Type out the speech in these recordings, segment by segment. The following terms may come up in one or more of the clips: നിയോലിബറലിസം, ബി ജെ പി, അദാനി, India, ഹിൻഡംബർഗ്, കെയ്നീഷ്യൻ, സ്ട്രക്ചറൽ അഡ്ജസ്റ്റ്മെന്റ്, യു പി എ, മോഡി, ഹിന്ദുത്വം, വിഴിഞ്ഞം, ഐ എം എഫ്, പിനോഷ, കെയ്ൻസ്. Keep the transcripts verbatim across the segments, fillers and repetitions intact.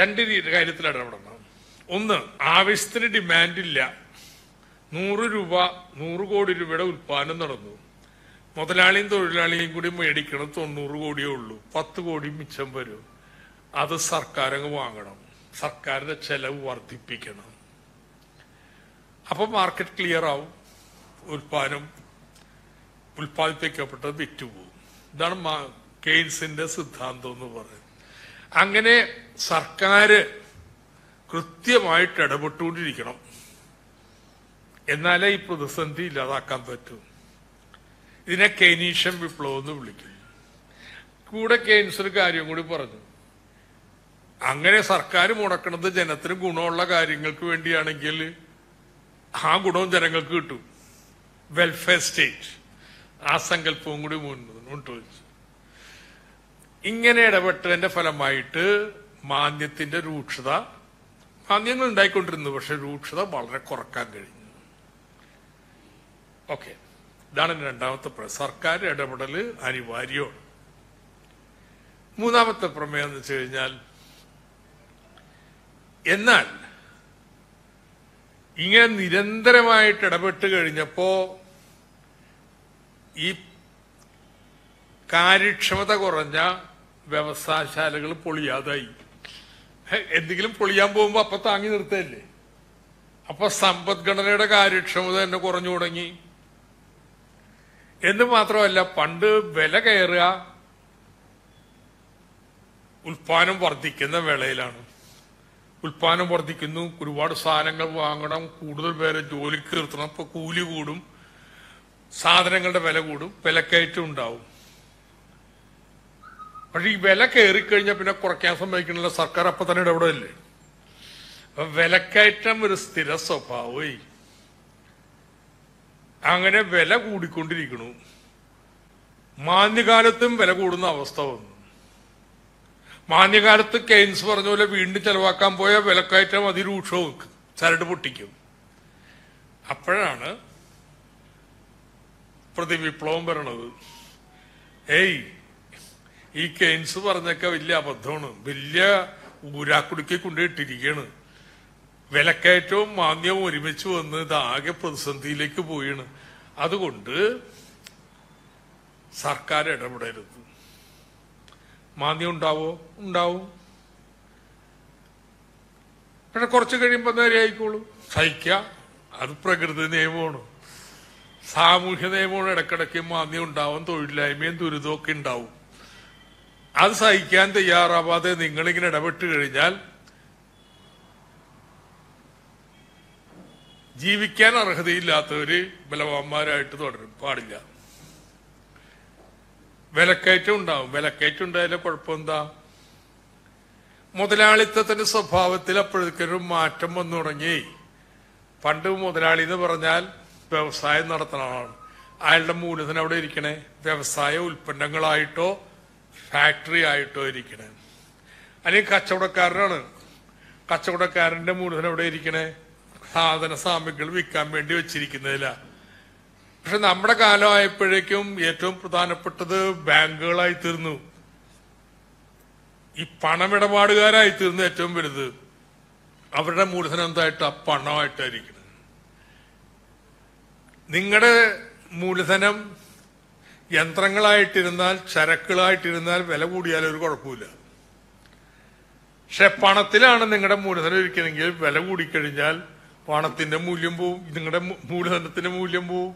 രണ്ട് കാര്യത്തിൽ ഇടപെടണം. ഒന്ന്, ആവശ്യത്തിന് ഡിമാൻഡില്ല. നൂറ് രൂപ നൂറ് കോടി രൂപയുടെ ഉൽപ്പാദനം നടന്നു. മുതലാളിയും തൊഴിലാളിയും കൂടി മേടിക്കണം തൊണ്ണൂറ് കോടിയേ ഉള്ളൂ. പത്ത് കോടി മിച്ചം വരും. അത് സർക്കാർ അങ്ങ് വാങ്ങണം. സർക്കാരിന്റെ ചെലവ് വർദ്ധിപ്പിക്കണം. അപ്പൊ മാർക്കറ്റ് ക്ലിയർ ആവും. ഉൽപ്പാദനം ഉൽപ്പാദിപ്പിക്കപ്പെട്ടത് വിറ്റുപോകും. ഇതാണ് കെയ്ൻസിന്റെ സിദ്ധാന്തം എന്ന് പറയുന്നത്. അങ്ങനെ സർക്കാർ കൃത്യമായിട്ട് ഇടപെട്ടുകൊണ്ടിരിക്കണം. എന്നാലേ ഈ പ്രതിസന്ധി ഇല്ലാതാക്കാൻ പറ്റൂ. ഇതിനെ കെയ്നീഷ്യൻ വിപ്ലവം എന്ന് വിളിക്കും. കൂടെ കെയ്ൻസ് ഒരു കാര്യം കൂടി പറഞ്ഞു, അങ്ങനെ സർക്കാർ മുടക്കുന്നത് ജനത്തിന് ഗുണമുള്ള കാര്യങ്ങൾക്ക് വേണ്ടിയാണെങ്കിൽ ആ ഗുണവും ജനങ്ങൾക്ക് കിട്ടും. വെൽഫെയർ സ്റ്റേറ്റ് ആ സങ്കല്പവും കൂടി മുന്നോട്ട് വെച്ചു. ഇങ്ങനെ ഇടപെട്ടതിന്റെ ഫലമായിട്ട് മാന്ദ്യത്തിന്റെ രൂക്ഷത, മാന്ദ്യങ്ങൾ ഉണ്ടായിക്കൊണ്ടിരുന്നു, പക്ഷെ രൂക്ഷത വളരെ കുറക്കാൻ കഴിഞ്ഞു. ഓക്കെ, ഇതാണ് രണ്ടാമത്തെ പ്രമേയം. സർക്കാർ ഇടപെടൽ അനിവാര്യമാണ്. മൂന്നാമത്തെ പ്രമേയം എന്ന് വെച്ച് കഴിഞ്ഞാൽ, എന്നാൽ ഇങ്ങനെ നിരന്തരമായിട്ട് ഇടപെട്ട് കഴിഞ്ഞപ്പോ ഈ കാര്യക്ഷമത കുറഞ്ഞ വ്യവസായശാലകൾ പൊളിയാതായി. എന്തെങ്കിലും പൊളിയാൻ പോകുമ്പോൾ അപ്പൊ താങ്ങി നിർത്തല്ലേ. അപ്പൊ സമ്പദ്ഘടനയുടെ കാര്യക്ഷമത തന്നെ കുറഞ്ഞു തുടങ്ങി. എന്ന് മാത്രമല്ല, പണ്ട് വില കയറുക ഉൽപ്പാദനം വർദ്ധിക്കുന്ന വേളയിലാണ്. ഉൽപ്പാദനം വർദ്ധിക്കുന്നു, ഒരുപാട് സാധനങ്ങൾ വാങ്ങണം, കൂടുതൽ പേരെ ജോലിക്ക് നിർത്തണം, ഇപ്പൊ കൂലി കൂടും, സാധനങ്ങളുടെ വില കൂടും, വിലക്കയറ്റം ഉണ്ടാവും. പക്ഷെ ഈ വില കയറിക്കഴിഞ്ഞാൽ പിന്നെ കുറയ്ക്കാൻ സമ്മതിക്കണില്ല സർക്കാർ. അപ്പൊ തന്നെ ഇടപെടല്ലേ. അപ്പൊ വിലക്കയറ്റം ഒരു സ്ഥിര സ്വഭാവമായി. അങ്ങനെ വില കൂടിക്കൊണ്ടിരിക്കണു. മാന്യകാലത്തും വില കൂടുന്ന അവസ്ഥ വന്നു. മാന്യകാലത്ത് കെയ്ൻസ് പറഞ്ഞ പോലെ വീണ്ടും ചെലവാക്കാൻ പോയ വിലക്കയറ്റം അതിരൂക്ഷവും ചരട് പൊട്ടിക്കും. അപ്പോഴാണ് പ്രതിവിപ്ലവം വരണത്. ഏയ്, ഈ കെയ്ൻസ് പറഞ്ഞൊക്കെ വലിയ അബദ്ധമാണ്, വലിയ ഊരാക്കുടുക്കി കൊണ്ടിട്ടിരിക്കുകയാണ്. വിലക്കയറ്റവും മാന്ദ്യവും ഒരുമിച്ച് വന്ന് ഇതാകെ പ്രതിസന്ധിയിലേക്ക് പോയാണ്. അതുകൊണ്ട് സർക്കാർ ഇടപെടരുത്. മാന്ദ്യം ഉണ്ടാവോ? ഉണ്ടാവും. പക്ഷെ കുറച്ച് കഴിയുമ്പോൾ നേരെയായിക്കോളും. സഹിക്കുക, അത് പ്രകൃതി നിയമമാണ്, സാമൂഹ്യ നിയമമാണ്. ഇടക്കിടയ്ക്ക് മാന്ദ്യം ഉണ്ടാവും, തൊഴിലില്ലായ്മയും ദുരിതമൊക്കെ ഉണ്ടാവും. അത് സഹിക്കാൻ തയ്യാറാവാതെ നിങ്ങളിങ്ങനെ ഇടപെട്ട് കഴിഞ്ഞാൽ ജീവിക്കാൻ അർഹതയില്ലാത്തവര് ബലവാന്മാരായിട്ട് തുടരും. പാടില്ല. വിലക്കയറ്റം ഉണ്ടാവും. വിലക്കയറ്റം ഉണ്ടായാലും കുഴപ്പമെന്താ? മുതലാളിത്തത്തിന്റെ സ്വഭാവത്തിൽ അപ്പോഴേക്കൊരു മാറ്റം വന്നു തുടങ്ങി. പണ്ട് മുതലാളി എന്ന് പറഞ്ഞാൽ വ്യവസായം നടത്തണമാണ്. അയാളുടെ മൂലധനം അവിടെ ഇരിക്കണേ വ്യവസായ ഉൽപ്പന്നങ്ങളായിട്ടോ ഫാക്ടറി ആയിട്ടോ ഇരിക്കണേ. അല്ലെങ്കിൽ കച്ചവടക്കാരനാണ്, കച്ചവടക്കാരന്റെ മൂലധനം അവിടെ ഇരിക്കണേ സാധന സാമഗ്രികൾ വിൽക്കാൻ വേണ്ടി വെച്ചിരിക്കുന്നതില്ല. പക്ഷെ നമ്മുടെ കാലമായപ്പോഴേക്കും ഏറ്റവും പ്രധാനപ്പെട്ടത് ബാങ്കുകളായി തീർന്നു. ഈ പണമിടപാടുകാരായി തീർന്നു ഏറ്റവും വലുത്. അവരുടെ മൂലധനം എന്തായിട്ട് ആ പണമായിട്ടായിരിക്കണം. നിങ്ങളുടെ മൂലധനം യന്ത്രങ്ങളായിട്ടിരുന്നാൽ, ചരക്കുകളായിട്ടിരുന്നാൽ വില കൂടിയാലും ഒരു കുഴപ്പമില്ല. പക്ഷെ പണത്തിലാണ് നിങ്ങളുടെ മൂലധനം ഇരിക്കണമെങ്കിൽ വില കൂടിക്കഴിഞ്ഞാൽ പണത്തിന്റെ മൂല്യം പോവും, നിങ്ങളുടെ മൂലധനത്തിന്റെ മൂല്യം പോവും.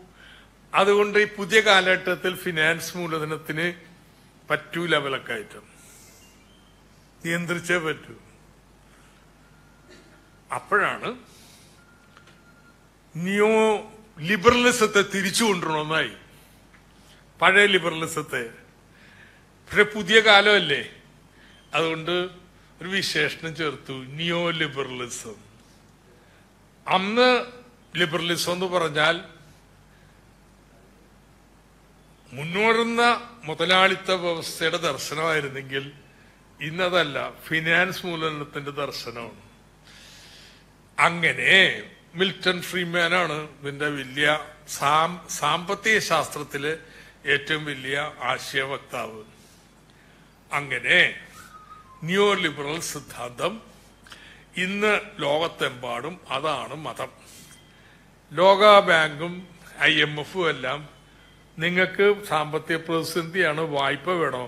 അതുകൊണ്ട് ഈ പുതിയ കാലഘട്ടത്തിൽ ഫിനാൻസ് മൂലധനത്തിന് പറ്റൂല വിലക്കയറ്റം. നിയന്ത്രിച്ചേ പറ്റൂ. അപ്പോഴാണ് നിയോ ലിബറലിസത്തെ തിരിച്ചു കൊണ്ടുവരണമെന്നായി. പഴയ ലിബറലിസത്തെ. പക്ഷെ പുതിയ കാലമല്ലേ, അതുകൊണ്ട് ഒരു വിശേഷണം ചേർത്തു, നിയോ ലിബറലിസം. അന്ന് ലിബറലിസം എന്ന് പറഞ്ഞാൽ മുന്നോടുന്ന മുതലാളിത്ത വ്യവസ്ഥയുടെ ദർശനമായിരുന്നെങ്കിൽ ഇന്നതല്ല, ഫിനാൻസ് മൂലധനത്തിന്റെ ദർശനമാണ്. അങ്ങനെ മിൽട്ടൺ ഫ്രീമാനാണ് ഇതിന്റെ വലിയ സാമ്പത്തിക ശാസ്ത്രത്തിലെ ഏറ്റവും വലിയ ആശയവക്താവ്. അങ്ങനെ neoliberal സിദ്ധാന്തം ഇന്ന് ലോകത്തെമ്പാടും അതാണ് മതം. ലോകബാങ്കും ഐ എം എഫും എല്ലാം നിങ്ങൾക്ക് സാമ്പത്തിക പ്രതിസന്ധിയാണ്, വായ്പ വേണോ,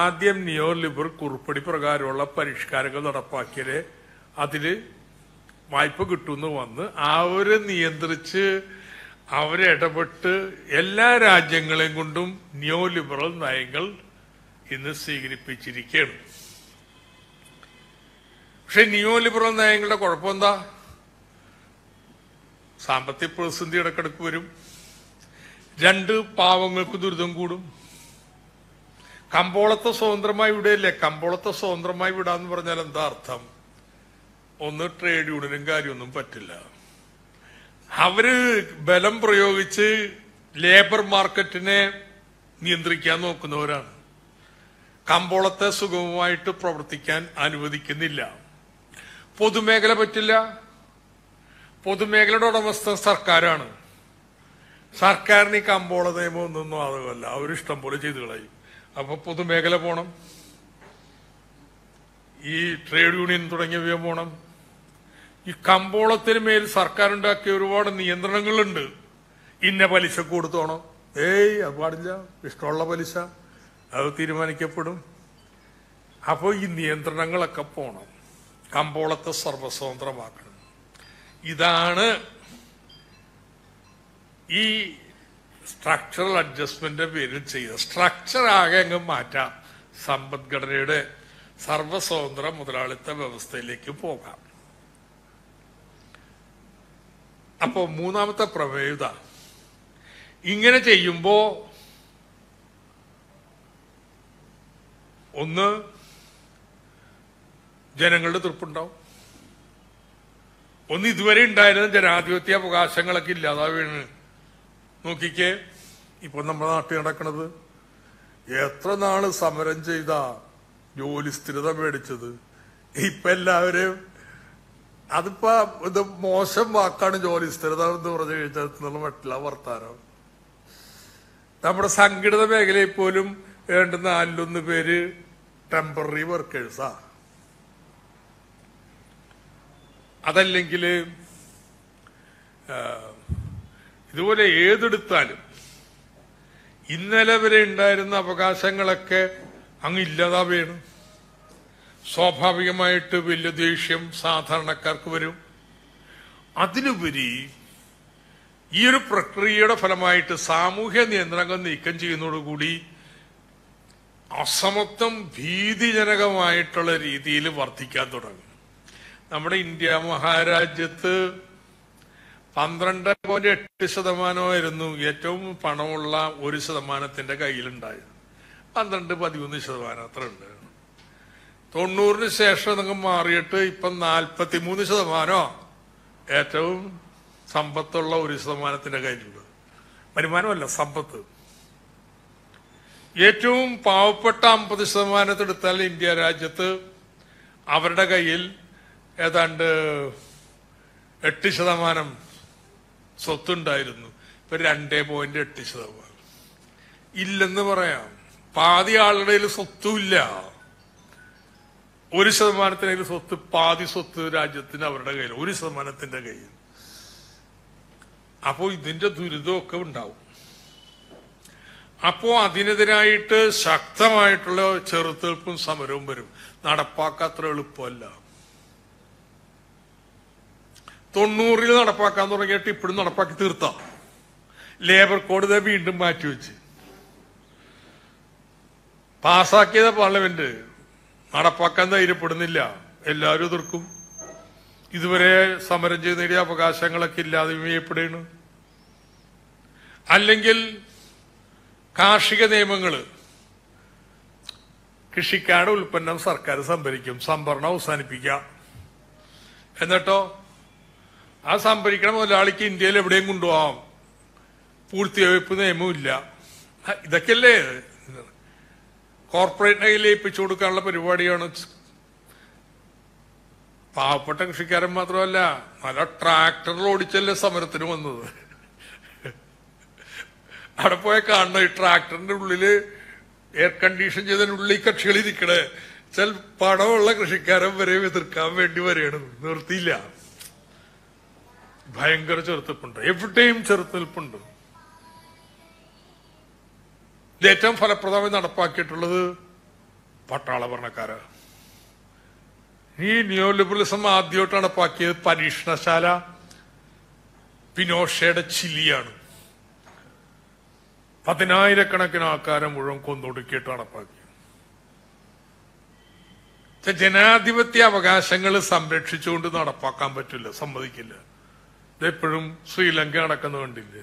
ആദ്യം നിയോലിബറൽ കുറിപ്പടി പ്രകാരമുള്ള പരിഷ്കാരങ്ങൾ നടപ്പാക്കിയാലേ അതിൽ വായ്പ കിട്ടുമെന്ന് വന്ന് അവരെ നിയന്ത്രിച്ച് അവരെ ഇടപെട്ട് എല്ലാ രാജ്യങ്ങളെയും കൊണ്ടും നിയോലിബറൽ നയങ്ങൾ ഇന്ന് സ്വീകരിപ്പിച്ചിരിക്കുകയാണ്. പക്ഷെ നിയോലിബറൽ നയങ്ങളുടെ കുഴപ്പമെന്താ? സാമ്പത്തിക പ്രതിസന്ധി ഇടക്കിടക്ക് വരും, രണ്ട് പാവങ്ങൾക്ക് ദുരിതം കൂടും. കമ്പോളത്തെ സ്വതന്ത്രമായി വിടുകയല്ലേ? കമ്പോളത്തെ സ്വതന്ത്രമായി വിടാന്ന് പറഞ്ഞാൽ എന്താ അർത്ഥം? ഒന്ന്, ട്രേഡ് യൂണിയനും കാര്യമൊന്നും പറ്റില്ല. അവര് ബലം പ്രയോഗിച്ച് ലേബർ മാർക്കറ്റിനെ നിയന്ത്രിക്കാൻ നോക്കുന്നവരാണ്. കമ്പോളത്തെ സുഗമമായിട്ട് പ്രവർത്തിക്കാൻ അനുവദിക്കുന്നില്ല. പൊതുമേഖല പറ്റില്ല. പൊതുമേഖലയുടെ ഉടമസ്ഥ സർക്കാരാണ്. സർക്കാരിന് ഈ കമ്പോള നിയമം ഒന്നും അതുമല്ല, അവരിഷ്ടം പോലെ ചെയ്തു കളയും. അപ്പൊ പൊതുമേഖല പോണം, ഈ ട്രേഡ് യൂണിയൻ തുടങ്ങിയവ പോണം. ഈ കമ്പോളത്തിന് മേൽ സർക്കാർ ഉണ്ടാക്കിയ ഒരുപാട് നിയന്ത്രണങ്ങളുണ്ട്. ഇന്ന പലിശ കൊടുത്തോണം, ഏയ് അത് പാടില്ല, ഇഷ്ടമുള്ള പലിശ അത് തീരുമാനിക്കപ്പെടും. അപ്പോൾ ഈ നിയന്ത്രണങ്ങളൊക്കെ പോണം, കമ്പോളത്തെ സർവസ്വതന്ത്രമാക്കണം. ഇതാണ് ഈ സ്ട്രക്ചറൽ അഡ്ജസ്റ്റ്മെന്റിന്റെ പേരിൽ ചെയ്ത് സ്ട്രക്ചർ ആകെ അങ്ങ് മാറ്റാം, സമ്പദ്ഘടനയുടെ സർവസ്വതന്ത്ര മുതലാളിത്ത വ്യവസ്ഥയിലേക്ക് പോകാം. അപ്പോ മൂന്നാമത്തെ പ്രമേയത, ഇങ്ങനെ ചെയ്യുമ്പോ ഒന്ന് ജനങ്ങളുടെ തൃപ്പുണ്ടാവും, ഒന്ന് ഇതുവരെ ഉണ്ടായിരുന്ന ജനാധിപത്യ അവകാശങ്ങളൊക്കെ ഇല്ലാതാ വീണ്. നോക്കിക്കേ ഇപ്പൊ നമ്മുടെ നാട്ടിൽ നടക്കണത്, എത്ര നാള് സമരം ചെയ്ത ജോലി സ്ഥിരത മേടിച്ചത്, ഇപ്പൊ എല്ലാവരും അതിപ്പോ ഇത് മോശം വാക്കാണ് ജോലി സ്ഥിരത എന്ന് പറഞ്ഞു കഴിഞ്ഞാൽ എന്നുള്ള മറ്റുള്ള വർത്താനം. നമ്മുടെ സംഘടിത മേഖലയിൽ പോലും വേണ്ട നാലിലൊന്ന് പേര് ടെമ്പററി വർക്കേഴ്സാ, അതല്ലെങ്കിൽ ഇതുപോലെ ഏതെടുത്താലും ഇന്നലെ വരെ ഉണ്ടായിരുന്ന അവകാശങ്ങളൊക്കെ അങ്ങ് ഇല്ലാതാ വേണു. സ്വാഭാവികമായിട്ട് വലിയ ദേഷ്യം സാധാരണക്കാർക്ക് വരും. അതിലുപരി ഈ ഒരു പ്രക്രിയയുടെ ഫലമായിട്ട് സാമൂഹ്യ നിയന്ത്രണങ്ങൾ നീക്കം ചെയ്യുന്നതോടുകൂടി അസമത്വം ഭീതിജനകമായിട്ടുള്ള രീതിയിൽ വർദ്ധിക്കാൻ തുടങ്ങും. നമ്മുടെ ഇന്ത്യ മഹാരാജ്യത്ത് പന്ത്രണ്ട് പോയിന്റ് എട്ട് ശതമാനമായിരുന്നു ഏറ്റവും പണമുള്ള ഒരു ശതമാനത്തിന്റെ കയ്യിലുണ്ടായത്. പന്ത്രണ്ട് പതിമൂന്ന് ശതമാനം അത്ര ഉണ്ട്. തൊണ്ണൂറിന് ശേഷം നിങ്ങൾ മാറിയിട്ട് ഇപ്പം നാൽപ്പത്തിമൂന്ന് ശതമാനോ ഏറ്റവും സമ്പത്തുള്ള ഒരു ശതമാനത്തിന്റെ കയ്യിലുണ്ട്. വരുമാനമല്ല, സമ്പത്ത്. ഏറ്റവും പാവപ്പെട്ട അമ്പത് ശതമാനത്തെടുത്താൽ ഇന്ത്യ രാജ്യത്ത് അവരുടെ കയ്യിൽ ഏതാണ്ട് എട്ട് ശതമാനം സ്വത്തുണ്ടായിരുന്നു. ഇപ്പൊ രണ്ടേ പോയിന്റ് എട്ട് ശതമാനം ഇല്ലെന്ന് പറയാം. പാതി ആളുടെ സ്വത്തുമില്ല. ഒരു ശതമാനത്തിനകയിൽ സ്വത്ത്, പാതി സ്വത്ത് രാജ്യത്തിന് അവരുടെ കയ്യിൽ, ഒരു ശതമാനത്തിന്റെ കയ്യിൽ. അപ്പോ ഇതിന്റെ ദുരിതമൊക്കെ ഉണ്ടാവും. അപ്പോ അതിനെതിരായിട്ട് ശക്തമായിട്ടുള്ള ചെറുതീർപ്പും സമരവും വരും. നടപ്പാക്കാത്ര എളുപ്പമല്ല. തൊണ്ണൂറിൽ നടപ്പാക്കാൻ തുടങ്ങിയിട്ട് ഇപ്പോഴും നടപ്പാക്കി തീർത്താം. ലേബർ കോഡ് വീണ്ടും മാറ്റിവെച്ച് പാസാക്കിയത് പാർലമെന്റ് നടപ്പാക്കാൻ ധൈര്യപ്പെടുന്നില്ല, എല്ലാവരും എതിർക്കും. ഇതുവരെ സമരം ചെയ്ത് നേടിയ അവകാശങ്ങളൊക്കെ ഇല്ലാതെ വിമയപ്പെടുകയാണ്. അല്ലെങ്കിൽ കാർഷിക നിയമങ്ങള്, കൃഷിക്കാരുടെ ഉൽപ്പന്നം സർക്കാർ സംഭരിക്കും, സംഭരണം അവസാനിപ്പിക്കാം. എന്നിട്ടോ ആ സംഭരിക്കണം മുതലാളിക്ക് ഇന്ത്യയിൽ എവിടെയും കൊണ്ടുപോകാം, പൂർത്തിവെപ്പ് നിയമമില്ല. ഇതൊക്കെയല്ലേ കോർപ്പറേറ്റിനെ ലയിപ്പിച്ചു കൊടുക്കാനുള്ള പരിപാടിയാണ്. പാവപ്പെട്ട കൃഷിക്കാരൻ മാത്രമല്ല, നല്ല ട്രാക്ടറിൽ ഓടിച്ചല്ലേ സമരത്തിന് വന്നത്. അവിടെ പോയ കാണണം, ഈ ട്രാക്ടറിന്റെ ഉള്ളില് എയർ കണ്ടീഷൻ ചെയ്തതിനുള്ളിൽ കക്ഷികൾ ഇരിക്കണേ, ചില പണമുള്ള കൃഷിക്കാരൻ വരെ എതിർക്കാൻ വേണ്ടി വരികയാണ്. നിർത്തിയില്ല, ഭയങ്കര ചെറുത്തുനിൽപ്പുണ്ട്, എവിടെയും ചെറുത്തുനിൽപ്പുണ്ട്. ഇത് ഏറ്റവും ഫലപ്രദമായി നടപ്പാക്കിയിട്ടുള്ളത് പട്ടാള ഭരണക്കാര്. ഈ നിയോ ലിബറലിസം ആദ്യമായിട്ട് നടപ്പാക്കിയത് പരീക്ഷണശാല പിനോഷയുടെ ചിലിയാണ്. പതിനായിരക്കണക്കിന് ആൾക്കാരെ മുഴുവൻ കൊന്നൊടുക്കിയിട്ട് നടപ്പാക്കി. ജനാധിപത്യ അവകാശങ്ങൾ സംരക്ഷിച്ചുകൊണ്ട് നടപ്പാക്കാൻ പറ്റില്ല, സമ്മതിക്കില്ല. ഇതെപ്പോഴും ശ്രീലങ്ക നടക്കുന്ന കണ്ടില്ലേ,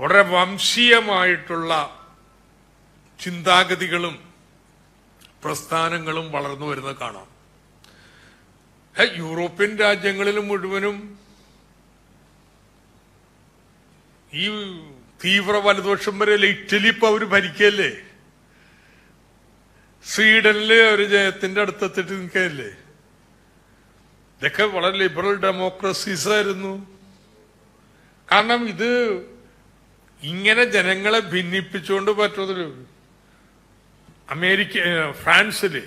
വളരെ വംശീയമായിട്ടുള്ള ചിന്താഗതികളും പ്രസ്ഥാനങ്ങളും വളർന്നു വരുന്നത് കാണാം. യൂറോപ്യൻ രാജ്യങ്ങളിൽ മുഴുവനും ഈ തീവ്ര വലതുപക്ഷം വരെയല്ലേ. ഇറ്റലി ഇപ്പൊ അവര് ഭരിക്കല്ലേ, സ്വീഡനിലെ ഒരു ജയത്തിന്റെ അടുത്തെത്തിട്ട് നിൽക്കല്ലേ. ഇതൊക്കെ വളരെ ലിബറൽ ഡെമോക്രസീസ് ആയിരുന്നു. കാരണം ഇത് ഇങ്ങനെ ജനങ്ങളെ ഭിന്നിപ്പിച്ചുകൊണ്ട് പറ്റുന്നതില് അമേരിക്ക, ഫ്രാൻസില്,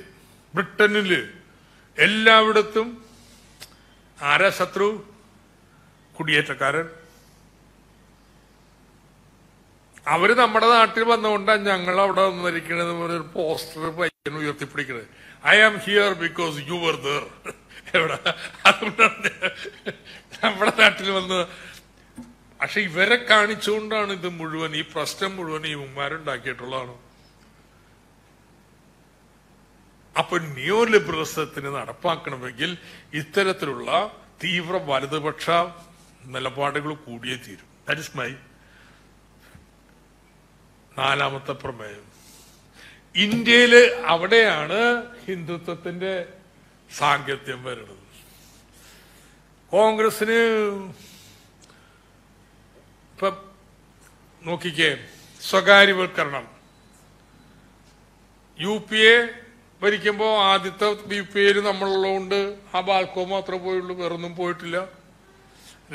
ബ്രിട്ടനില്, എല്ലായിടത്തും ആരാ ശത്രു? കുടിയേറ്റക്കാരൻ. അവര് നമ്മുടെ നാട്ടിൽ വന്നുകൊണ്ടാണ് ഞങ്ങൾ അവിടെ വന്നിരിക്കണത് പറഞ്ഞൊരു പോസ്റ്റർ പയ്യൻ ഉയർത്തിപ്പിടിക്കണത്. I am here because you were there. എവിടെ? അതുകൊണ്ടാണ് നമ്മുടെ നാട്ടിൽ വന്നത്. പക്ഷെ ഇവരെ കാണിച്ചുകൊണ്ടാണ് ഇത് മുഴുവൻ, ഈ പ്രശ്നം മുഴുവൻ ഈ ഉമ്മാരുണ്ടാക്കിയിട്ടുള്ളതാണ്. അപ്പൊ ന്യൂ ലിബറലിസത്തിന് നടപ്പാക്കണമെങ്കിൽ ഇത്തരത്തിലുള്ള തീവ്ര വലതുപക്ഷ നിലപാടുകൾ കൂടിയേ തീരും. ദാറ്റ് ഈസ് മൈ നാലാമത്തെ പ്രമേയം. ഇന്ത്യയില് അവിടെയാണ് ഹിന്ദുത്വത്തിന്റെ സാങ്കത്യം വരുന്നത്. കോൺഗ്രസിന് ഇപ്പൊ നോക്കിക്കേ, സ്വകാര്യവൽക്കരണം. യു പി എ ഭരിക്കുമ്പോൾ ആദ്യത്തെ യു പി എയിൽ നമ്മളുള്ളതുകൊണ്ട് ആ ബാൽക്കോ മാത്രമേ പോയുള്ളൂ, വേറൊന്നും പോയിട്ടില്ല.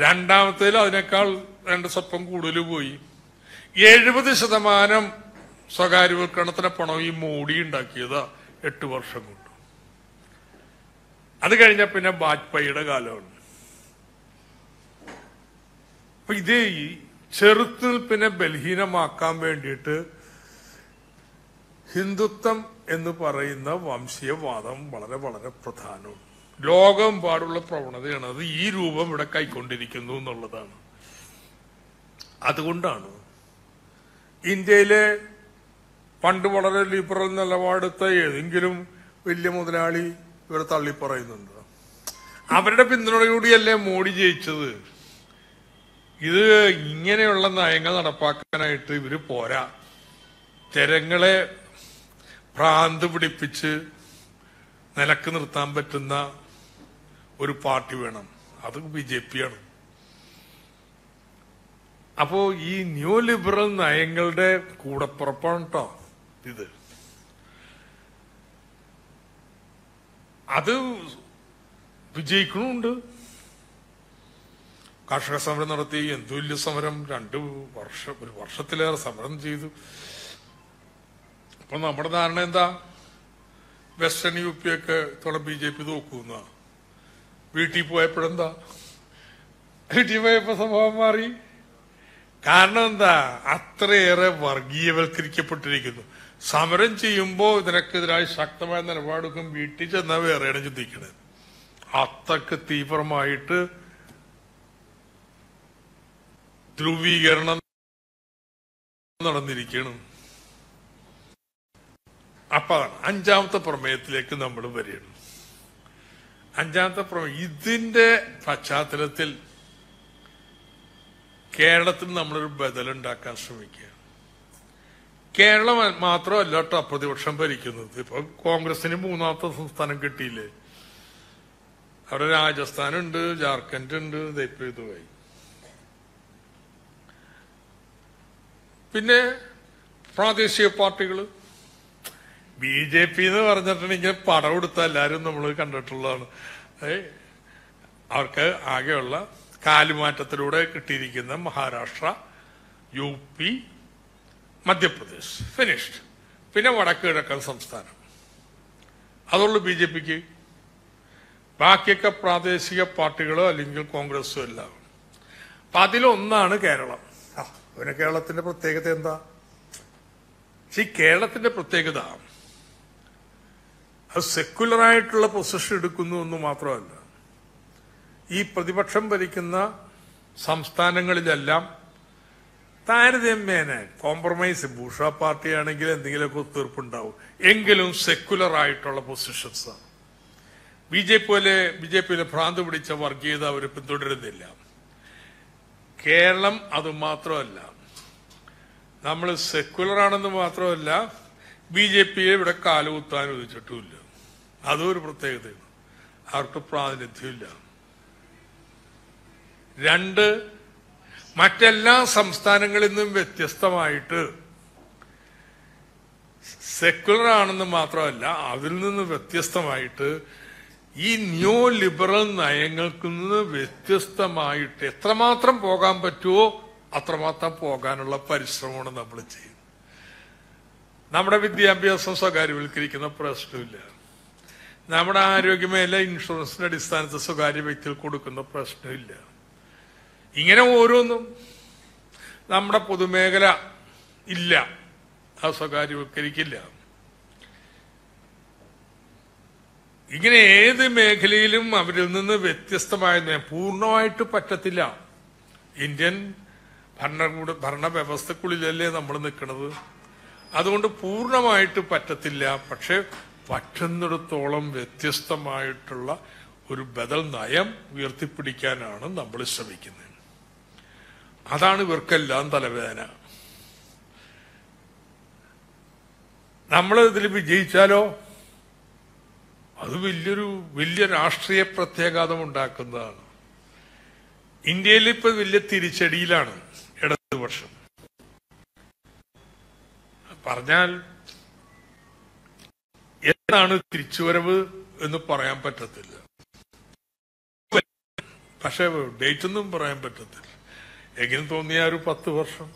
രണ്ടാമത്തേൽ അതിനേക്കാൾ രണ്ട് സ്വപ്പം കൂടുതൽ പോയി. എഴുപത് ശതമാനം സ്വകാര്യവൽക്കരണത്തിന് പണം ഈ മോഡി ഉണ്ടാക്കിയത് എട്ട് വർഷം കൊണ്ട്. അത് കഴിഞ്ഞ പിന്നെ വാജ്പേയിയുടെ കാലമാണ്. അപ്പൊ ഇത് ഈ ചെറുത്തുനിൽപ്പിനെ ബലഹീനമാക്കാൻ വേണ്ടിയിട്ട് ഹിന്ദുത്വം എന്ന് പറയുന്ന വംശീയവാദം വളരെ വളരെ പ്രധാനമാണ്. ലോകമെമ്പാടുള്ള പ്രവണതയാണ് അത്. ഈ രൂപം ഇവിടെ കൈക്കൊണ്ടിരിക്കുന്നു എന്നുള്ളതാണ്. അതുകൊണ്ടാണ് ഇന്ത്യയിലെ പണ്ട് വളരെ ലിബറൽ നിലപാടെടുത്ത ഏതെങ്കിലും വലിയ മുതലാളി ഇവരെ തള്ളി പറയുന്നുണ്ട്. അവരുടെ പിന്തുണയോടെയല്ലേ മോഡി ജയിച്ചത്. ഇത് ഇങ്ങനെയുള്ള നയങ്ങൾ നടപ്പാക്കാനായിട്ട് ഇവര് പോരാ, ജനങ്ങളെ ഭ്രാന്ത് പിടിപ്പിച്ച് നിലക്ക് നിർത്താൻ പറ്റുന്ന ഒരു പാർട്ടി വേണം. അത് ബി ജെ പി ആണ്. അപ്പോ ഈ ന്യൂ ലിബറൽ നയങ്ങളുടെ കൂടപ്പുറപ്പാണ് കേട്ടോ ഇത്. അത് വിജയിക്കണുണ്ട്. കർഷക സമരം നടത്തി, എന്തുല്യ സമരം, രണ്ടു വർഷം ഒരു വർഷത്തിലേറെ സമരം ചെയ്തു. അപ്പൊ നമ്മുടെ ധാരണ എന്താ? വെസ്റ്റേൺ യു പി ഒക്കെ ഇത്തവണ ബി ജെ പി നോക്കുന്ന. വീട്ടിൽ പോയപ്പോഴെന്താ? വീട്ടിൽ പോയപ്പോ സ്വഭാവം മാറി. കാരണം എന്താ? അത്രയേറെ വർഗീയവൽക്കരിക്കപ്പെട്ടിരിക്കുന്നു. സമരം ചെയ്യുമ്പോൾ ഇതിനൊക്കെതിരായി ശക്തമായ നിലപാടും വീട്ടിൽ ചെന്നാൽ വേറെയാണ് ചിന്തിക്കുന്നത്. അത്രക്ക് തീവ്രമായിട്ട് ധ്രുവീകരണം നടന്നിരിക്കണം. അപ്പൊ അഞ്ചാമത്തെ പ്രമേയത്തിലേക്ക് നമ്മൾ വരികയാണ്. അഞ്ചാമത്തെ പ്രമേയം ഇതിന്റെ പശ്ചാത്തലത്തിൽ കേരളത്തിൽ നമ്മളൊരു ബദലുണ്ടാക്കാൻ ശ്രമിക്കുക. കേരളം മാത്രമല്ല കേട്ടോ പ്രതിപക്ഷം ഭരിക്കുന്നത്. ഇപ്പൊ കോൺഗ്രസിന് മൂന്നാമത്തെ സംസ്ഥാനം കിട്ടിയില്ലേ. അവിടെ രാജസ്ഥാനുണ്ട്, ജാർഖണ്ഡ് ഉണ്ട്, ഇപ്പൊ ഇതുമായി. പിന്നെ പ്രാദേശിക പാർട്ടികൾ ബി ജെ പി എന്ന് പറഞ്ഞിട്ടുണ്ടെങ്കിൽ പടം എടുത്ത എല്ലാവരും നമ്മൾ കണ്ടിട്ടുള്ളതാണ്. അവർക്ക് ആകെയുള്ള കാലുമാറ്റത്തിലൂടെ കിട്ടിയിരിക്കുന്ന Maharashtra, U P, Madhya Pradesh finished. പിന്നെ വടക്ക് കിഴക്കൻ സംസ്ഥാനം, അതുള്ളൂ ബി ജെ പിക്ക്. ബാക്കിയൊക്കെ പ്രാദേശിക പാർട്ടികളോ അല്ലെങ്കിൽ കോൺഗ്രസോ എല്ലാം. അപ്പൊ അതിലൊന്നാണ് കേരളം. പിന്നെ കേരളത്തിന്റെ പ്രത്യേകത എന്താ? ഈ കേരളത്തിന്റെ പ്രത്യേകത അത് സെക്യുലറായിട്ടുള്ള പൊസിഷൻ എടുക്കുന്നു എന്ന് മാത്രമല്ല, ഈ പ്രതിപക്ഷം ഭരിക്കുന്ന സംസ്ഥാനങ്ങളിലെല്ലാം താരതമ്യേന കോംപ്രമൈസ്, ഭൂഷ പാർട്ടിയാണെങ്കിൽ എന്തെങ്കിലുമൊക്കെ ഒത്തീർപ്പുണ്ടാവും, എങ്കിലും സെക്യുലർ ആയിട്ടുള്ള പൊസിഷൻസാണ്. ബി ജെ പോലെ ബി ജെ പിയിലെ ഭ്രാന്ത് പിടിച്ച വർഗീയത അവർ പിന്തുടരുന്നില്ല. കേരളം അത് മാത്രമല്ല, നമ്മൾ സെക്യുലറാണെന്ന് മാത്രമല്ല ബി ജെ പിയെ ഇവിടെ കാലുകുത്താൻ ഉദിച്ചിട്ടുമില്ല. അതും ഒരു പ്രത്യേകതയാണ്. അവർക്ക് പ്രാതിനിധ്യമില്ല. രണ്ട്, മറ്റെല്ലാ സംസ്ഥാനങ്ങളിൽ നിന്നും വ്യത്യസ്തമായിട്ട് സെക്യുലർ ആണെന്ന് മാത്രമല്ല, അതിൽ നിന്ന് വ്യത്യസ്തമായിട്ട് ഈ ന്യൂ ലിബറൽ നയങ്ങൾക്ക് നിന്ന് വ്യത്യസ്തമായിട്ട് എത്രമാത്രം പോകാൻ പറ്റുമോ അത്രമാത്രം പോകാനുള്ള പരിശ്രമമാണ് നമ്മൾ ചെയ്യുന്നത്. നമ്മുടെ വിദ്യാഭ്യാസം സ്വകാര്യവൽക്കരിക്കുന്ന പ്രശ്നമില്ല. നമ്മുടെ ആരോഗ്യമേഖല ഇൻഷുറൻസിന്റെ അടിസ്ഥാനത്തിൽ സ്വകാര്യ വ്യക്തികൾ കൊടുക്കുന്ന പ്രശ്നമില്ല. ഇങ്ങനെ ഓരോന്നും നമ്മുടെ പൊതുമേഖല ഇല്ല, അത് സ്വകാര്യവൽക്കരിക്കില്ല. ഇങ്ങനെ ഏത് മേഖലയിലും അവരിൽ നിന്ന് വ്യത്യസ്തമായ പൂർണ്ണമായിട്ട് പറ്റത്തില്ല. ഇന്ത്യൻ ഭരണകൂട ഭരണ വ്യവസ്ഥക്കുള്ളിലല്ലേ നമ്മൾ നിൽക്കുന്നത്. അതുകൊണ്ട് പൂർണ്ണമായിട്ട് പറ്റത്തില്ല. പക്ഷെ പറ്റുന്നിടത്തോളം വ്യത്യസ്തമായിട്ടുള്ള ഒരു ബദൽ നയം ഉയർത്തിപ്പിടിക്കാനാണ് നമ്മൾ ശ്രമിക്കുന്നത്. അതാണ് ഇവർക്കെല്ലാം തലവേദന. നമ്മൾ ഇതിൽ വിജയിച്ചാലോ അത് വലിയൊരു വലിയ രാഷ്ട്രീയ പ്രത്യാഘാതം ഉണ്ടാക്കുന്നതാണ്. ഇന്ത്യയിൽ ഇപ്പൊ വലിയ തിരിച്ചടിയിലാണ് ഇടതുപക്ഷം. പറഞ്ഞാൽ എന്താണ് തിരിച്ചുവരവ് എന്ന് പറയാൻ പറ്റത്തില്ല, പക്ഷെ ഡേറ്റ് ഒന്നും പറയാൻ പറ്റത്തില്ല. എങ്ങനെ തോന്നിയ ഒരു പത്ത് വർഷം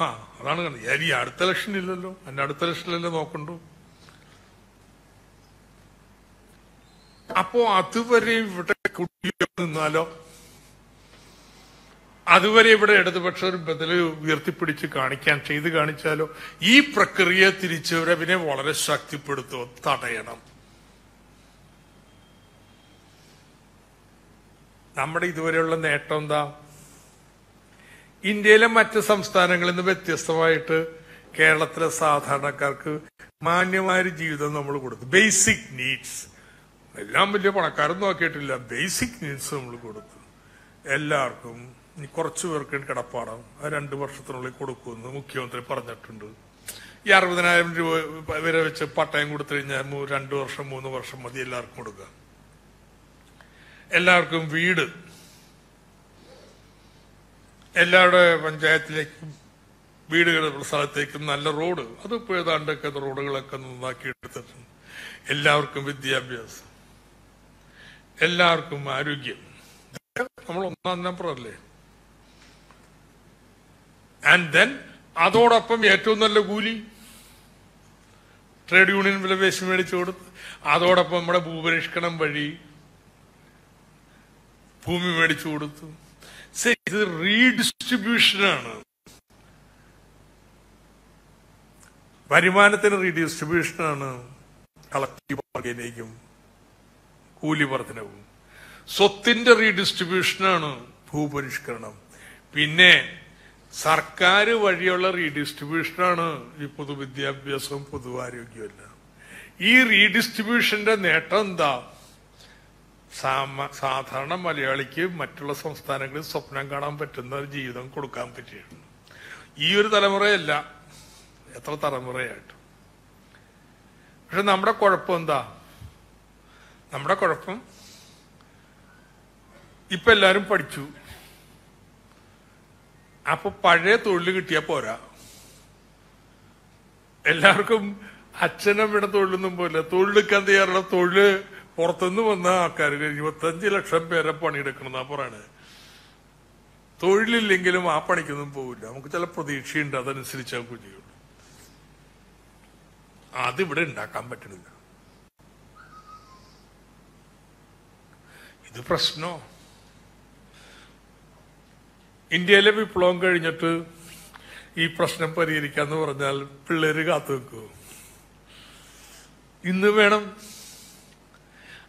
ആ അതാണ് കണ്ടത്. ഈ അടുത്ത ഇലക്ഷൻ ഇല്ലല്ലോ, എന്റെ അടുത്ത ഇലക്ഷനിലല്ലേ നോക്കണ്ടു. അപ്പോ അതുവരെ ഇവിടെ കുട്ടികൾ നിന്നാലോ, അതുവരെ ഇവിടെ ഇടതുപക്ഷം ഒരു ബദൽ ഉയർത്തിപ്പിടിച്ച് കാണിക്കാൻ ചെയ്ത് കാണിച്ചാലോ, ഈ പ്രക്രിയ തിരിച്ചുവരവിനെ വളരെ ശക്തിപ്പെടുത്തുക, തടയണം. നമ്മുടെ ഇതുവരെയുള്ള നേട്ടം എന്താ? ഇന്ത്യയിലെ മറ്റ് സംസ്ഥാനങ്ങളിൽ നിന്ന് വ്യത്യസ്തമായിട്ട് കേരളത്തിലെ സാധാരണക്കാർക്ക് മാന്യമായ ജീവിതം നമ്മൾ കൊടുത്തു. ബേസിക് നീഡ്സ്, എല്ലാം വലിയ പണക്കാരും നോക്കിയിട്ടില്ല, ബേസിക് നീഡ്സ് നമ്മൾ കൊടുത്തു. എല്ലാവർക്കും, കുറച്ചു പേർക്ക് കിടപ്പാടം അത് രണ്ടു വർഷത്തിനുള്ളിൽ കൊടുക്കുമെന്ന് മുഖ്യമന്ത്രി പറഞ്ഞിട്ടുണ്ട്. ഈ അറുപതിനായിരം രൂപ വരെ വെച്ച് പട്ടയം കൊടുത്തു കഴിഞ്ഞാൽ രണ്ടു വർഷം മൂന്ന് വർഷം മതി എല്ലാവർക്കും കൊടുക്കുക. എല്ലാവർക്കും വീട്, എല്ലാവരുടെ പഞ്ചായത്തിലേക്കും വീടുകളുടെ സ്ഥലത്തേക്കും നല്ല റോഡ്, അതിപ്പോ ഏതാണ്ടൊക്കെ റോഡുകളൊക്കെ നന്നാക്കി എടുത്തിട്ടുണ്ട്. എല്ലാവർക്കും വിദ്യാഭ്യാസം, എല്ലാവർക്കും ആരോഗ്യം. നമ്മൾ ഒന്നാം നമ്പറല്ലേ. ആൻഡ് ദെൻ അതോടൊപ്പം ഏറ്റവും നല്ല കൂലി, ട്രേഡ് യൂണിയൻ വിലപേശി മേടിച്ചു കൊടുത്ത്, അതോടൊപ്പം നമ്മുടെ ഭൂപരിഷ്കരണം വഴി ഭൂമി മേടിച്ചു കൊടുത്തു. ഇത് റീഡിസ്ട്രിബ്യൂഷനാണ്. വരുമാനത്തിന് റീഡിസ്ട്രിബ്യൂഷനാണ്. കളക്റ്റീവ് ബാർഗനിങ്ങും കൂലി വർധനവും. സ്വത്തിന്റെ റീഡിസ്ട്രിബ്യൂഷനാണ് ഭൂപരിഷ്കരണം. പിന്നെ സർക്കാർ വഴിയുള്ള റീഡിസ്ട്രിബ്യൂഷനാണ് ഈ പൊതുവിദ്യാഭ്യാസവും പൊതുവാരോഗ്യവും എല്ലാം. ഈ റീഡിസ്ട്രിബ്യൂഷന്റെ നേട്ടം എന്താ? സാധാരണ മലയാളിക്ക് മറ്റുള്ള സംസ്ഥാനങ്ങളിൽ സ്വപ്നം കാണാൻ പറ്റുന്ന ഒരു ജീവിതം കൊടുക്കാൻ പറ്റിയിരുന്നു. ഈ ഒരു തലമുറയല്ല, എത്ര തലമുറയായിട്ട്. പക്ഷെ നമ്മുടെ കുഴപ്പം എന്താ? നമ്മുടെ കുഴപ്പം ഇപ്പൊ എല്ലാരും പഠിച്ചു. അപ്പൊ പഴയ തൊഴിൽ കിട്ടിയാ പോരാ. എല്ലാവർക്കും അച്ഛനമ്മയുടെ തൊഴിലൊന്നും പോലെ തൊഴിലെടുക്കാൻ തയ്യാറുള്ള തൊഴില് പുറത്തുനിന്ന് വന്ന ആൾക്കാർ ഇരുപത്തഞ്ച് ലക്ഷം പേരെ പണിയെടുക്കണം. ആ പറയാണ് തൊഴിലില്ലെങ്കിലും ആ പണിക്കൊന്നും പോവില്ല. നമുക്ക് ചില പ്രതീക്ഷയുണ്ട്, അതനുസരിച്ച് നമുക്ക് ചെയ്യുള്ളൂ. അതിവിടെ ഉണ്ടാക്കാൻ പറ്റണില്ല. ഇത് പ്രശ്നോ? ഇന്ത്യയിലെ വിപ്ലവം കഴിഞ്ഞിട്ട് ഈ പ്രശ്നം പരിഹരിക്കാന്ന് പറഞ്ഞാൽ പിള്ളേര് കാത്തു വെക്കൂ. ഇന്ന് വേണം.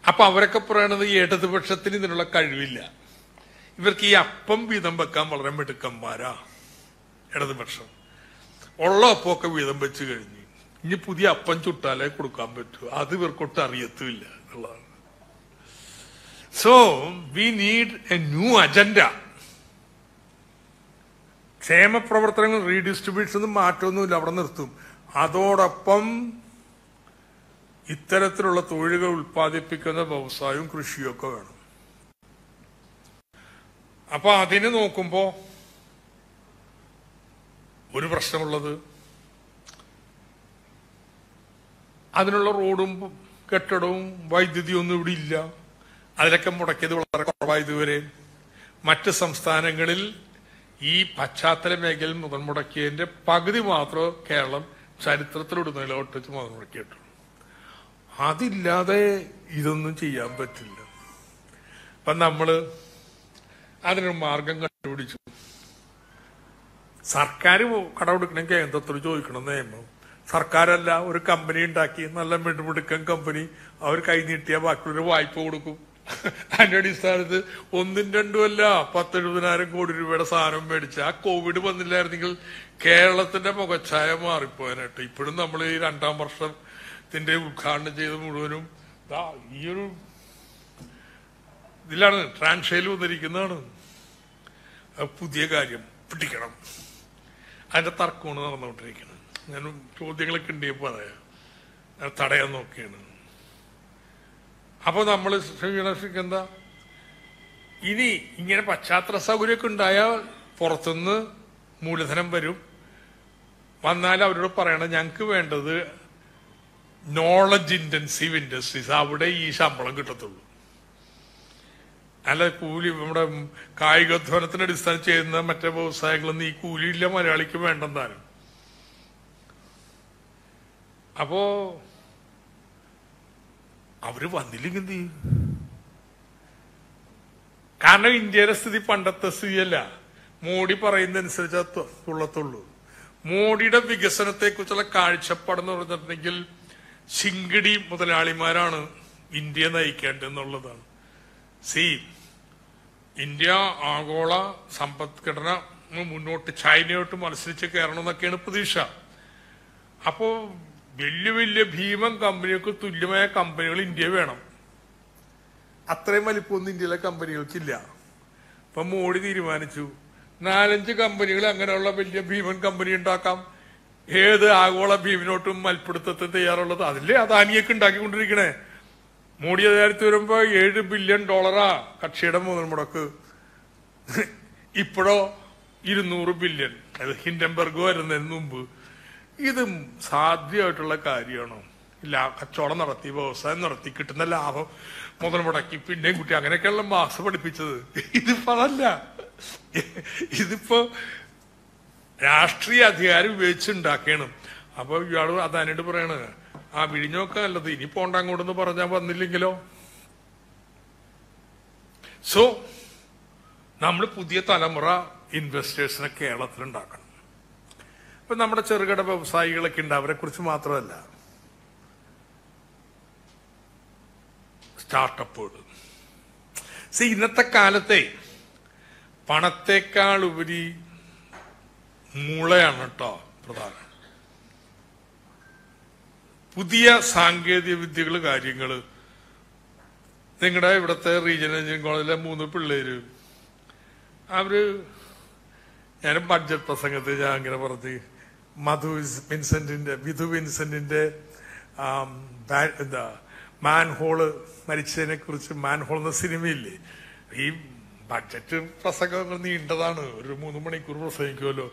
അപ്പൊ അവരൊക്കെ പറയണത് ഇടതുപക്ഷത്തിന് ഇതിനുള്ള കഴിവില്ല, ഇവർക്ക് ഈ അപ്പം വീതം വെക്കാൻ വളരെ മിടുക്കന്മാരാ ഇടതുപക്ഷം, ഉള്ള അപ്പമൊക്കെ വീതം വെച്ച് കഴിഞ്ഞു, ഇനി പുതിയ അപ്പം ചുട്ടാലേ കൊടുക്കാൻ പറ്റൂ, അത് ഇവർക്കൊട്ടും അറിയത്തുമില്ല എന്നുള്ളതാണ്. So we need a new agenda. ക്ഷേമ പ്രവർത്തനങ്ങൾ റീഡിസ്ട്രിബ്യൂഷനും മാറ്റമൊന്നുമില്ല, അവിടെ നിർത്തും. അതോടൊപ്പം ഇത്തരത്തിലുള്ള തൊഴിലുകൾ ഉൽപ്പാദിപ്പിക്കുന്ന വ്യവസായവും കൃഷിയും ഒക്കെ വേണം. അപ്പൊ അതിന് നോക്കുമ്പോ ഒരു പ്രശ്നമുള്ളത് അതിനുള്ള റോഡും കെട്ടിടവും വൈദ്യുതിയൊന്നും ഇവിടെ ഇല്ല. അതിലൊക്കെ മുടക്കിയത് വളരെ കുറവായതുവരെ. മറ്റ് സംസ്ഥാനങ്ങളിൽ ഈ പശ്ചാത്തല മേഖലയിൽ മുതൽ മുടക്കിയതിന്റെ പകുതി മാത്രമേ കേരളം ചരിത്രത്തിലൊടുന്നതിലോട്ട് വെച്ച് മുതൽ മുടക്കിയിട്ടുള്ളൂ. അതില്ലാതെ ഇതൊന്നും ചെയ്യാൻ പറ്റില്ല. അപ്പൊ നമ്മള് അതിനൊരു മാർഗം കണ്ടുപിടിച്ചു. സർക്കാർ കടമെടുക്കണമെങ്കിൽ കേന്ദ്രത്തോട് ചോദിക്കണം. നിയമം സർക്കാരല്ല, ഒരു കമ്പനി ഉണ്ടാക്കി, നല്ല മിടുമിടുക്കൻ കമ്പനി, അവർ കൈ നീട്ടിയാൽ ബാക്കിയുള്ളൊരു വായ്പ കൊടുക്കും. അതിന്റെ അടിസ്ഥാനത്ത് ഒന്നും രണ്ടും അല്ല, പത്തെഴുപതിനായിരം കോടി രൂപയുടെ സാധനം മേടിച്ച് ആ കോവിഡ് വന്നില്ലായിരുന്നെങ്കിൽ കേരളത്തിന്റെ മുഖച്ഛായ മാറിപ്പോയനായിട്ട്. ഇപ്പോഴും നമ്മൾ ഈ രണ്ടാം വർഷത്തിന്റെ ഉദ്ഘാടനം ചെയ്ത് മുഴുവനും ഈ ഒരു ഇതിലാണ് ട്രാൻഷയിൽ വന്നിരിക്കുന്നതാണ്. പുതിയ കാര്യം പിടിക്കണം, അതിന്റെ തർക്കമാണ് നടന്നുകൊണ്ടിരിക്കുന്നത്. ഞാൻ ചോദ്യങ്ങളൊക്കെ ഉണ്ടെങ്കിൽ പറയാം, തടയാൻ നോക്കിയാണ്. അപ്പൊ നമ്മൾ എന്താ ഇനി ഇങ്ങനെ പശ്ചാത്തല സൗകര്യമൊക്കെ ഉണ്ടായാൽ പുറത്തുനിന്ന് മൂലധനം വരും. വന്നാൽ അവരോട് പറയണം ഞങ്ങൾക്ക് വേണ്ടത് നോളജ് ഇന്റൻസീവ് ഇൻഡസ്ട്രീസ്, അവിടെ ഈ ശമ്പളം കിട്ടത്തുള്ളൂ. അല്ല കൂലി നമ്മുടെ കായികോധ്വാനത്തിന്റെ അടിസ്ഥാനം ചെയ്യുന്ന മറ്റേ വ്യവസായങ്ങളൊന്നും ഈ കൂലിയില്ല മലയാളിക്ക് വേണ്ടെന്നാലും. അപ്പോ അവര് വന്നില്ലെങ്കിൽ എന്ത് ചെയ്യും? കാരണം ഇന്ത്യയുടെ സ്ഥിതി പണ്ടത്തെ സ്ഥിതിയല്ല. മോഡി പറയുന്നതനുസരിച്ച് ഉള്ളത്തുള്ളൂ. മോഡിയുടെ വികസനത്തെ കുറിച്ചുള്ള കാഴ്ചപ്പാടെന്ന് പറഞ്ഞിട്ടുണ്ടെങ്കിൽ ശിങ്കടി മുതലാളിമാരാണ് ഇന്ത്യ നയിക്കേണ്ടതെന്നുള്ളതാണ്. സി ഇന്ത്യ ആഗോള സമ്പദ്ഘടന മുന്നോട്ട് ചൈനയോട്ട് മത്സരിച്ച് കയറണമെന്നൊക്കെയാണ് പ്രതീക്ഷ. അപ്പോ വലിയ വലിയ ഭീമൻ കമ്പനികൾക്ക് തുല്യമായ കമ്പനികൾ ഇന്ത്യ വേണം. അത്രയും വലിപ്പമൊന്നും ഇന്ത്യയിലെ കമ്പനികൾക്കില്ല. അപ്പൊ മോഡി തീരുമാനിച്ചു നാലഞ്ച് കമ്പനികൾ അങ്ങനെയുള്ള വലിയ ഭീമൻ കമ്പനി ഉണ്ടാക്കാം. ഏത് ആഗോള ഭീമനോട്ടും മൽപ്പിടുത്തത്തിന് തയ്യാറുള്ളത് അതില്ലേ അദാനിയൊക്കെ ഉണ്ടാക്കിക്കൊണ്ടിരിക്കണേ. മോഡി അധികാരത്തിൽ വരുമ്പോ ഏഴ് ബില്യൺ ഡോളറാ കക്ഷിയുടെ മുതൽ മുടക്ക്. ഇപ്പോഴോ ഇരുന്നൂറ് ബില്യൺ. അത് ഹിൻഡംബർഗ് വരുന്നതിന് മുമ്പ് ഇത് സാധ്യമായിട്ടുള്ള കാര്യമാണോ? ഇല്ല, കച്ചവടം നടത്തി വ്യവസായം നടത്തി കിട്ടുന്ന ലാഭം മുതൽ മുടക്കി പിന്നെയും കുട്ടി അങ്ങനെയൊക്കെയുള്ള മാസം പഠിപ്പിച്ചത്. ഇതിപ്പോ അതല്ല, ഇതിപ്പോ രാഷ്ട്രീയ അധികാരം ഉപയോഗിച്ചുണ്ടാക്കണം. അപ്പൊ ഇയാൾ അതാനായിട്ട് പറയണ ആ വിഴിഞ്ഞൊക്കെ നല്ലത്, ഇനി പോണ്ട അങ്ങോട്ടെന്ന് പറഞ്ഞാൽ വന്നില്ലെങ്കിലോ. സോ നമ്മൾ പുതിയ തലമുറ ഇൻവെസ്റ്റേഴ്സിനെ കേരളത്തിലുണ്ടാക്കണം. ഇപ്പൊ നമ്മുടെ ചെറുകിട വ്യവസായികളൊക്കെ ഉണ്ട്, അവരെ കുറിച്ച് മാത്രമല്ല, സ്റ്റാർട്ടപ്പുകൾ. സി ഇന്നത്തെ കാലത്തെ പണത്തെക്കാൾ ഉപരി മൂളയാണ് കേട്ടോ പ്രധാനം. പുതിയ സാങ്കേതിക വിദ്യകൾ കാര്യങ്ങള്. നിങ്ങളുടെ ഇവിടുത്തെ റീജിയണൽ എഞ്ചിനീയറിംഗ് കോളേജിലെ മൂന്ന് പിള്ളേര് അവര്, ഞാൻ ബഡ്ജറ്റ് പ്രസംഗത്തിൽ ഞാൻ അങ്ങനെ പറഞ്ഞു, മധു വിൻസെന്റിന്റെ വിധു വിൻസെന്റിന്റെ എന്താ manhole, Marichenekurus, manhole the cinema. He budgeted Prasaka the Intadano, Rumunumani Kuru Sankolo.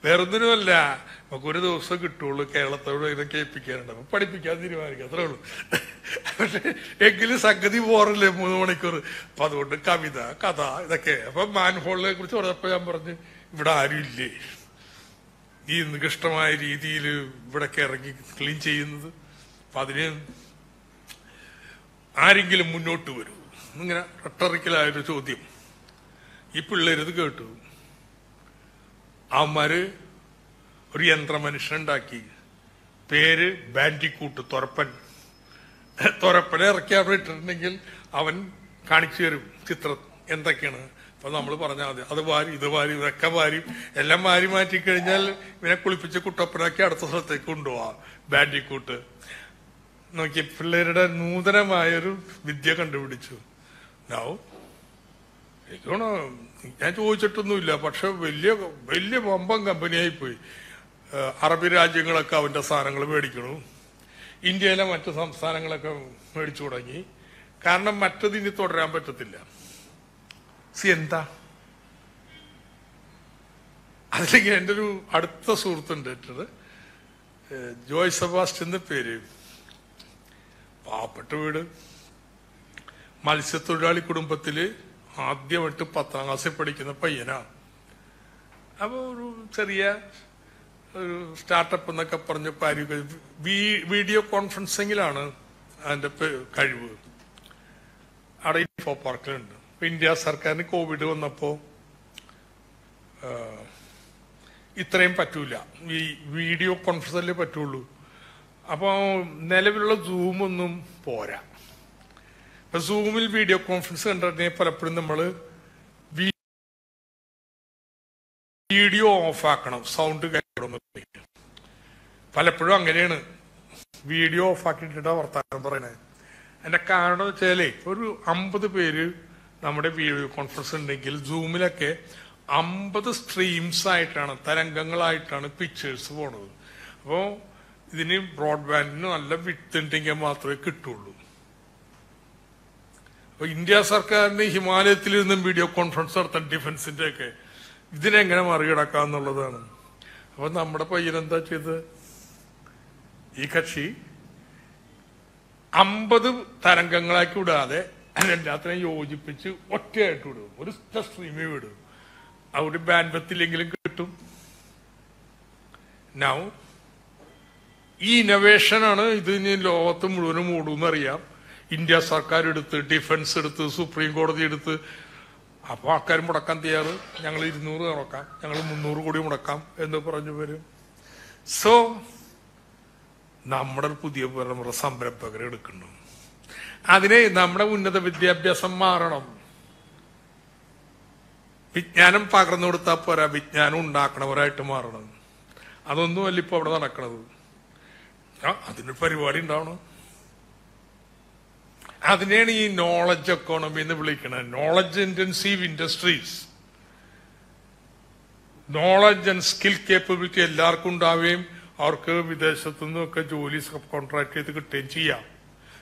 There are no la, Makuru so good to look at the Cape Picker, but it began in America. Ekilis Akadi war le Munonikur, Padu, the Kavida, Kata, the Cape, a manhole like which or a Pamber, Vidari. In the Gustama, Idi, Vidakar, Clinchins, Padrin. I think you will not do it. You will not do it. You will not do it. Amare, Riantraman Shandaki, Pere, Bandicoot, Torpan, Torpaner, Cabret, Nigel, Avan, Kanikir, Citra, Entakana, Padamla Parana, the Adavari, the Vari, the Kavari, Elamari, Matikal, Minakulpichakutaprakar, the Kundoa, Bandicoot. No, keep flared and moved and admired with their contribution. Now, I don't know. I told you to Nulla, but she will live on Banga Benepi, Arabirajangalaka, and the Sarangla Vertical, India, and to some Sarangla Verticorani, Karna Matadini to Rambatilla. Sienta. I think I ended at the Surtan, Joy Sebastian the Peri. Papatur Malisaturali Kudumpatile, Adia went to Patang, a separate in the Payana. Abu Seria start up on the Caparna Pari video conference Singilana and the Karibu. Array for Parkland, India Sarkanico video Napo Itrem Patula, video conference Patulu. Upon Nelevilla Zoomunum Pora. A Zoom will video conference under Nepal upon the mother video of Akanam, sound to get from the Palapurang again video of Akin Tower Tarana and a Karno Chele, or umber the period, numbered a video conference in Nigel, Zoom will a K, umber the stream site and a Tarangangalite and pictures. The name broadband, no, I love it. Thinking a matter of kid to do. India Sarkar, the Himalaya, the video conference, or the defense in the K. Then I'm going to read a no other. One number of years and that is the Ikachi Ambadu Taranganga Kuda, and then Datra Yoji Pichu, what care to do? What is just removed? I would ban Bathilling to now. Innovation is the law of the Murumu. India is the defense of the Supreme Court. The Supreme Court is the Supreme Court. So, we are going to be able to do this. That is why we are going to be able to do this. We are going to be I didn't very worried down. Are there any knowledge economy in the public and knowledge intensive industries? Knowledge and skill capability at Larkundavim or curve with the Satunoka Julis of contract with Tenchia.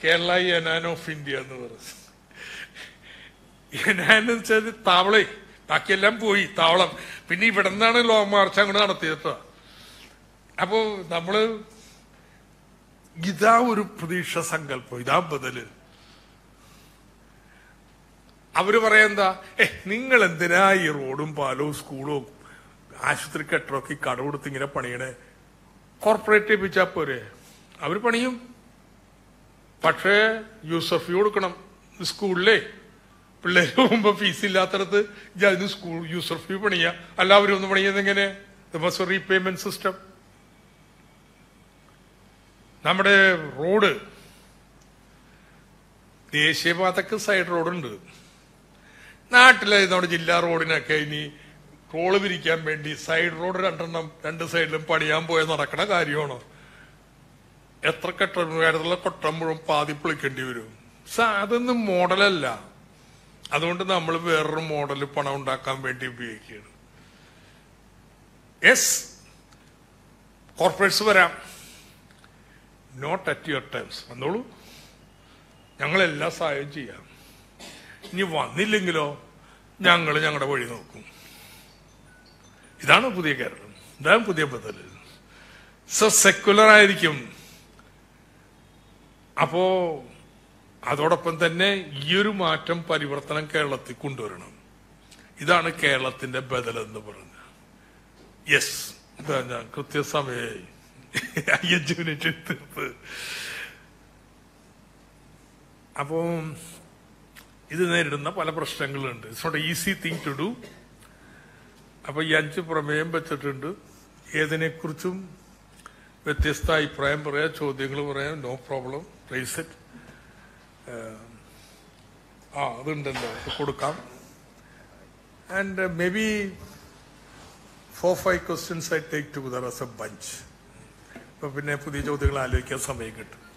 Kerala and Anne of India. In Annan said the Tavle, Takelampui, Tavla, Pini Patanana Law Marchangana Theatre. Above Namu. Gidau Pudisha Sangalpo, Dabadale. Avrivarenda, eh, Ningle and Dena, your Rodum Palo, School, Ashtrika, Troki, Cardo, thing in a panade, corporate which apore. Avripanium Patre, use of Yurkanum, school lay, play home of Isilatar, Jadu school, use of Pupania, allow you the money again, the muscle repayment system. Namade road Deshevataka side road under not like not Jilla road in a Kani, Kolabiri campaign, side road under side Lampadiambo and Rakanagariano. Etrakatra Tramur Padiplicandividu. Sadan the model. I don't know where model Pananda competitive here. Yes, corporates were not at your times. Mandulu Yangle Lasayagia. You want Nilingilo, Yangle Yanga Vodinoku. Idana Pudiagar, Dam Pudiabadal. So secular Iricum Apo Adorapant ne Yurumatum Parivartan Kerlati Kundurano. Idana Kerlat in the Badal and the Burana. Yes, the Kutyasame. I generated upon it's not an easy thing to do. Upon Yanchi Pramem, but Chatundu, Ethene Kurchum, with Testa, Prime Rach, or the Glover, no problem, place it. Ah, then the Kodukam. And uh, maybe four or five questions I take together as a bunch. But we never did something like it.